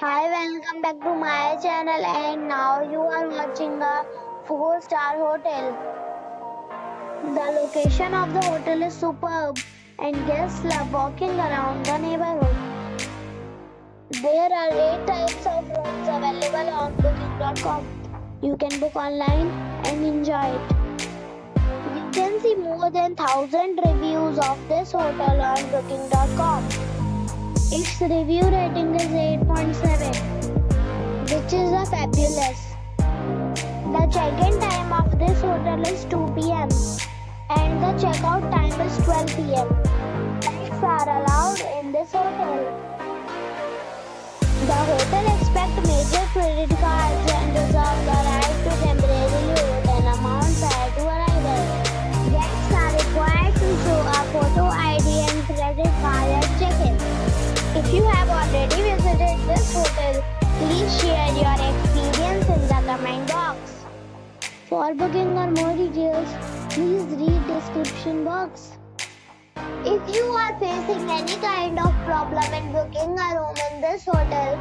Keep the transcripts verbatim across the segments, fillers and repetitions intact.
Hi, welcome back to my channel, and now you are watching a four star hotel. The location of the hotel is superb and guests love walking around the neighborhood. There are eight types of rooms available on booking dot com. You can book online and enjoy it. You can see more than one thousand reviews of this hotel on booking dot com. Its review rating is eight point seven, which is a fabulous. The check-in time of this hotel is two p m and the check-out time is twelve p m Pets are allowed in this hotel. The hotel accepts major credit cards and reserves the right to temporarily hold an amount prior to arrival. Guests are required to show a photo I D and credit card at check-in. If you have already visited this hotel, please share your experience in the comment box. For booking or more details, please read description box. If you are facing any kind of problem in booking a room in this hotel,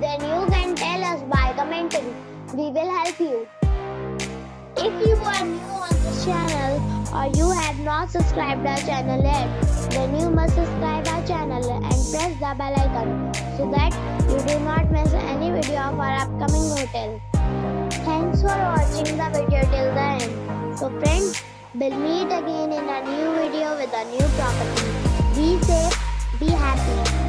then you can tell us by commenting. We will help you. If you are new on this channel or you have not subscribed our channel yet, then you must subscribe our channel and press the bell icon so that you do not miss any video of our upcoming hotel. Thanks for watching the video till the end. So friends, we'll meet again in a new video with a new property. Be safe, be happy.